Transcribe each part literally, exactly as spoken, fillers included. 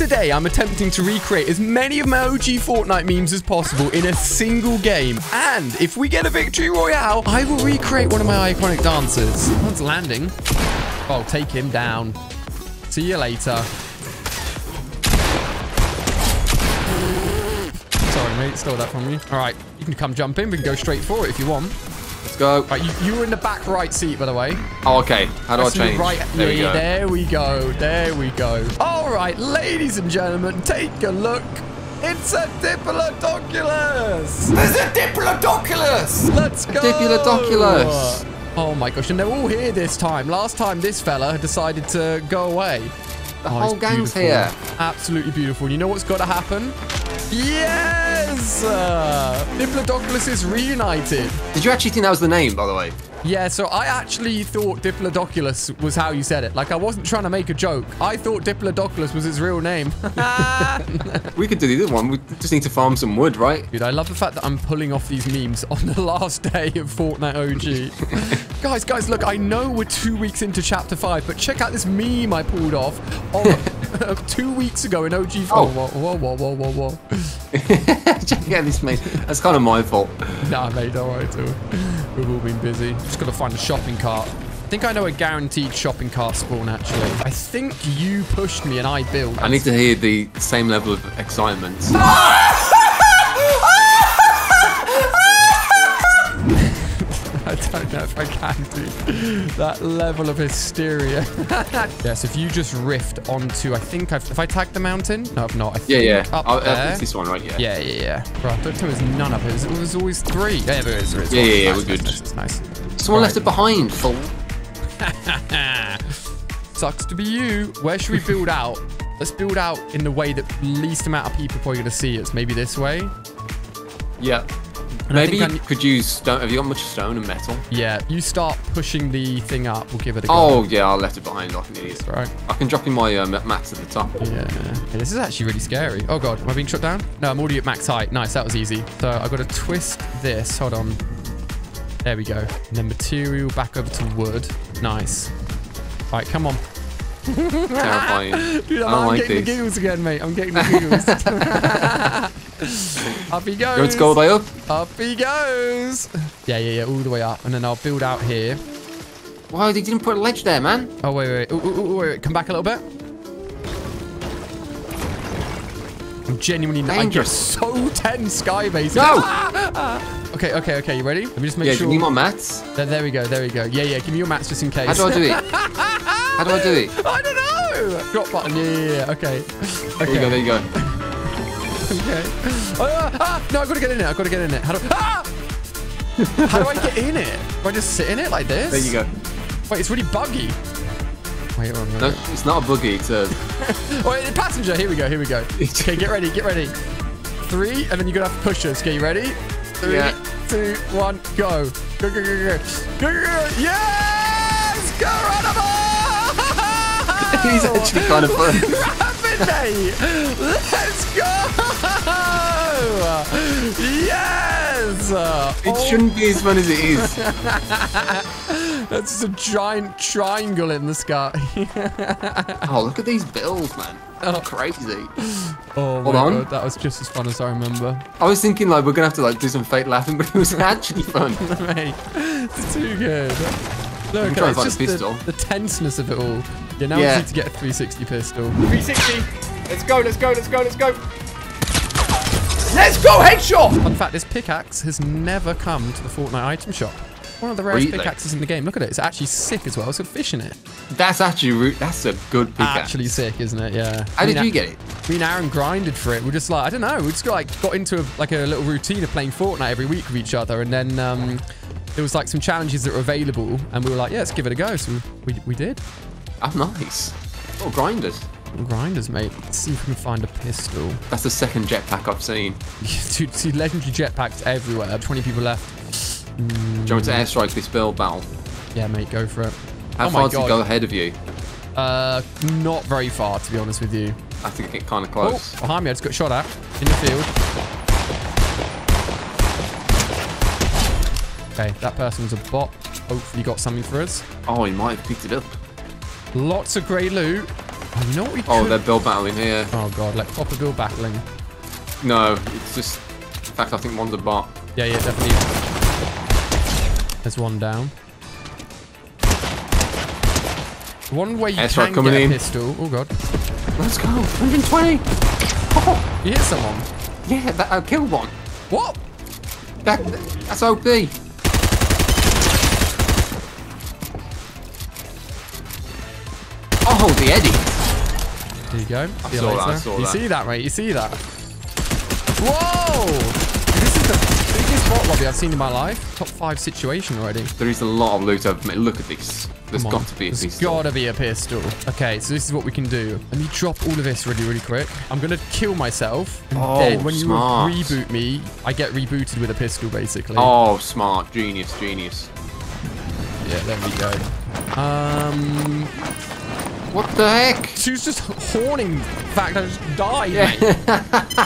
Today, I'm attempting to recreate as many of my O G Fortnite memes as possible in a single game. And if we get a victory royale, I will recreate one of my iconic dances. One's landing. I'll take him down. See you later. Sorry, mate. Stole that from you. All right. You can come jump in. We can go straight for it if you want. Let's go. Right, you, you were in the back right seat, by the way. Oh, okay. How do I, I change? Right, there we go. There we go. There we go. All right, ladies and gentlemen, take a look. It's a Diplodocus. There's a Diplodocus. Let's go. Diplodocus. Oh, my gosh. And they're all here this time. Last time, this fella decided to go away. The oh, whole gang's beautiful. Here. Absolutely beautiful. And you know what's got to happen? Yes! Uh, Diplodocus is reunited. Did you actually think that was the name, by the way? Yeah, so I actually thought Diplodocus was how you said it. Like, I wasn't trying to make a joke. I thought Diplodocus was his real name. We could do the other one. We just need to farm some wood, right? Dude, I love the fact that I'm pulling off these memes on the last day of Fortnite O G. Guys, guys, look, I know we're two weeks into chapter five, but check out this meme I pulled off of, two weeks ago in O G. Oh, whoa, whoa, whoa, whoa, whoa, whoa. Check out this meme. That's kind of my fault. Nah, mate, don't worry, too. We've all been busy. Just got to find a shopping cart. I think I know a guaranteed shopping cart spawn, actually. I think you pushed me and I built. I need to hear the same level of excitement. I don't know if I can do that level of hysteria. Yes, if you just rift onto, I think I've, if I tag the mountain? No, I've not. I think yeah, yeah. Up I'll, there. I think it's this one, right? Yeah. Yeah, yeah, yeah. Right, don't tell me there's none of it. It was always three. Yeah, there is. There is. Yeah, yeah, yeah, nice, we're nice, good. Nice, nice, nice. Someone right. left it behind, fool. Sucks to be you. Where should we build out? Let's build out in the way that least amount of people are probably going to see us. Maybe this way? Yeah. And Maybe you could use stone. Have you got much stone and metal? Yeah, you start pushing the thing up. We'll give it a go. Oh, yeah, I left it behind like an idiot. Right. I can drop in my uh, mats at the top. Yeah. Hey, this is actually really scary. Oh, God. Am I being shot down? No, I'm already at max height. Nice. That was easy. So I've got to twist this. Hold on. There we go. And then material back over to wood. Nice. All right, come on. Terrifying. Dude, I'm, I'm like getting this. the giggles again, mate. I'm getting the giggles. Up he goes. Let's go all the way up. Up he goes. Yeah, yeah, yeah. All the way up. And then I'll build out here. Wow, they didn't put a ledge there, man. Oh, wait, wait. Ooh, ooh, ooh, wait, wait. Come back a little bit. I'm genuinely not. I'm just so tense, Sky Base. No! Ah, ah. Okay, okay, okay. You ready? Let me just make yeah, sure. Yeah, give me my mats. There, there we go. There we go. Yeah, yeah. Give me your mats just in case. How do I do it? How do I do it? I don't know. Drop button. Yeah, yeah, yeah. Okay. Okay. There you go. There you go. Okay. Oh, ah, ah, no, I've got to get in it. I've got to get in it. How do, ah! How do I get in it? Do I just sit in it like this? There you go. Wait, it's really buggy. Wait, wait, wait. No, it's not a buggy. It's a... Wait, passenger. Here we go. Here we go. Okay, get ready. Get ready. Three, and then you're going to have to push us. Okay, you ready? Three, yeah. two, one, go. Go, go, go, go. Go, go, go. Yes! Go, Geronimo! He's actually kind of fun. Mate. Let's go! Yes! It oh. shouldn't be as fun as it is. That's just a giant triangle in the sky. Oh, look at these bills, man. That's oh. crazy. Oh, Hold on. God, that was just as fun as I remember. I was thinking, like, we're going to have to, like, do some fake laughing, but it was actually fun. Mate, it's too good. Look, okay, it's just the, the tenseness of it all. Yeah, now yeah. we need to get a three sixty pistol. three sixty! Let's go, let's go, let's go, let's go! Let's go, headshot! In fact, this pickaxe has never come to the Fortnite item shop. One of the rarest really? pickaxes in the game. Look at it. It's actually sick as well. It's got fish in it. That's actually that's a good pickaxe. Actually sick, isn't it? Yeah. How I mean, did you get it? Me and Aaron grinded for it. We're just like, I don't know. We just got, like, got into a, like a little routine of playing Fortnite every week with each other, and then... Um, there was like some challenges that were available and we were like, yeah, let's give it a go. So we, we did. Oh, nice. Oh, grinders. Grinders, mate. Let's see if we can find a pistol. That's the second jetpack I've seen. Dude, see legendary jetpacks everywhere. twenty people left. Mm. Do you want to airstrike this build battle? Yeah, mate, go for it. How oh far does it go ahead of you? Uh, not very far, to be honest with you. I think it kind of close. Oh, behind me, I just got shot at in the field. Okay, that person's a bot. Hopefully, you got something for us. Oh, he might have picked it up. Lots of grey loot. Oh, you know what we Oh, could... they're build battling here. Oh god, like proper build battling. No, it's just... In fact, I think one's a bot. Yeah, yeah, definitely. There's one down. One way you That's can right, get a pistol. Oh god. Let's go. one twenty. Oh. You hit someone. Yeah, that I killed one. What? That, that's O P. Oh, the Eddie. There you go. I see saw you that, I saw you that. see that, mate? You see that? Whoa! This is the biggest bot lobby I've seen in my life. Top five situation already. There is a lot of loot over me. Look at this. There's got to be a pistol. There's got to be a pistol. Okay, so this is what we can do. Let me drop all of this really, really quick. I'm going to kill myself. And oh, then when smart. you reboot me, I get rebooted with a pistol, basically. Oh, smart. Genius, genius. Yeah, there we go. Um... What the heck? She was just horning the fact I just died, mate.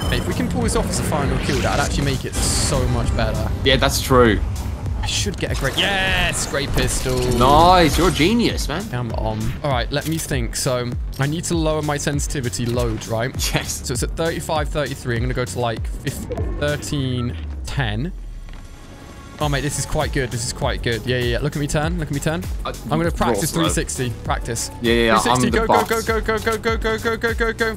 Hey, if we can pull this off as a final kill, that'd actually make it so much better. Yeah, that's true. I should get a great... Yes! Great pistol. Nice. You're a genius, man. I'm on. All right, let me think. So I need to lower my sensitivity load, right? Yes. So it's at thirty-five, thirty-three. I'm going to go to like thirteen, ten. Oh, mate, this is quite good. This is quite good. Yeah, yeah, yeah. Look at me turn. Look at me turn. I, I'm going to practice three sixty. Slow. Practice. Yeah, yeah, three sixty. Go, go, go, go, go, go, go, go, go, go, go, go.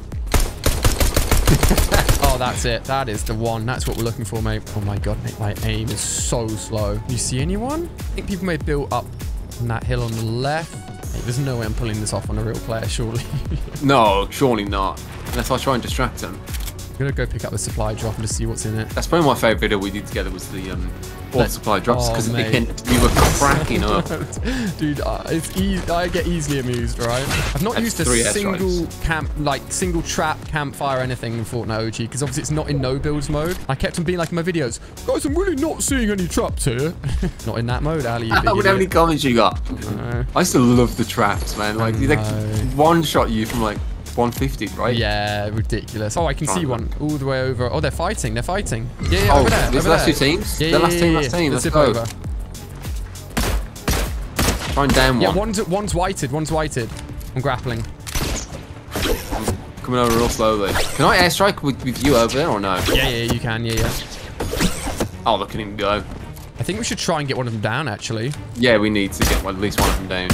Oh, that's it. That is the one. That's what we're looking for, mate. Oh my god, mate. My aim is so slow. You see anyone? I think people may build up on that hill on the left. Mate, there's no way I'm pulling this off on a real player, surely. No, surely not. Unless I try and distract them. I'm going to go pick up the supply drop and just see what's in it. That's probably my favourite video we did together was the um, all supply drops because oh, we were cracking up. Dude, uh, it's e I get easily amused, right? I've not That's used a single stripes. camp, like single trap, campfire, anything in Fortnite O G because obviously it's not in no builds mode. I kept on being like in my videos, guys, I'm really not seeing any traps here. Not in that mode, Ali. How many comments you got? No. I used to love the traps, man. Like, they one shot you from like one fifty, right? Yeah, ridiculous. Oh, I can see one all the way over. Oh, they're fighting. They're fighting. Yeah, yeah, oh, over there. These over last there. two teams? Yeah, yeah, the last yeah, team, yeah, last yeah. team. Let's, Let's go. Over. Try and down one. Yeah, one's, one's whited. One's whited. I'm grappling. I'm coming over real slowly. Can I airstrike with, with you over there or no? Yeah, yeah, you can. Yeah, yeah. Oh, look at him go. I think we should try and get one of them down, actually. Yeah, we need to get well, at least one of them down.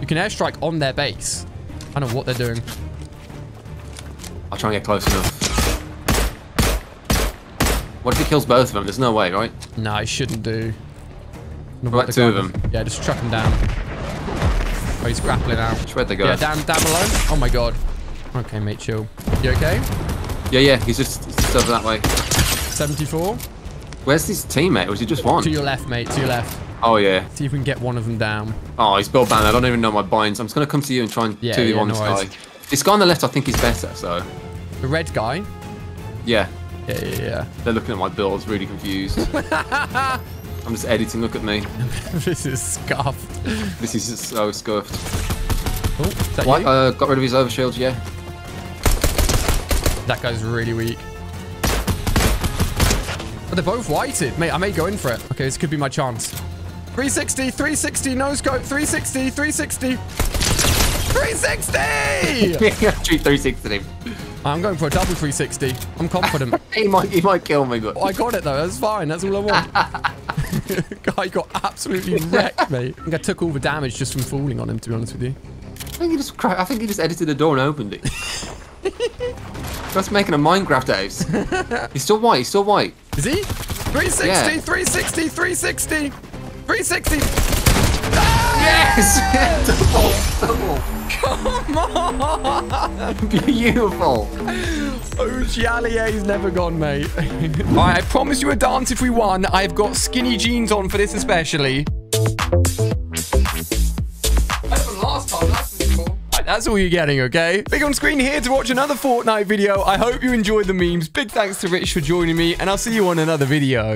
You can airstrike on their base. I don't know what they're doing. I'll try and get close enough. What if he kills both of them? There's no way, right? No, I shouldn't do. What about two of them? Yeah, just chuck them down. Oh, he's grappling out. Where'd they go? Yeah, down, down below. Oh my god. Okay, mate, chill. You okay? Yeah, yeah, he's just, he's just over that way. seventy-four. Where's his teammate? Or is he just one? To your left, mate, to your left. Oh, yeah. See if we can get one of them down. Oh, he's build banned. I don't even know my binds. I'm just going to come to you and try and yeah, two v one yeah, no this worries. guy. This guy on the left, I think he's better, so. The red guy? Yeah. Yeah, yeah, yeah. They're looking at my builds, really confused. I'm just editing. Look at me. This is scuffed. This is just so scuffed. Oh, is that what? You? Uh, got rid of his overshield, yeah. That guy's really weak. Oh, they're both whited. Mate, I may go in for it. Okay, this could be my chance. three sixty, three sixty, no scope, three sixty, three sixty. three sixty! Treat three sixty him. I'm going for a double three sixty. I'm confident. he might he might kill me, but... I got it, though. That's fine. That's all I want. Guy got absolutely wrecked, mate. I think I took all the damage just from falling on him, to be honest with you. I think he just, I think he just edited the door and opened it. That's making a Minecraft house. He's still white. He's still white. Is he? three sixty, yeah. three sixty, three sixty. three sixty. Yes! Double, double. Come on! Beautiful. O G Allier's never gone, mate. All right, I promise you a dance if we won. I've got skinny jeans on for this especially. That's all you're getting, okay? Big on screen here to watch another Fortnite video. I hope you enjoyed the memes. Big thanks to Rich for joining me, and I'll see you on another video.